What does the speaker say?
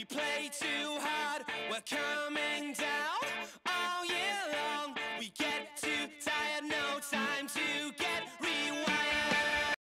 We play too hard, we're coming down all year long.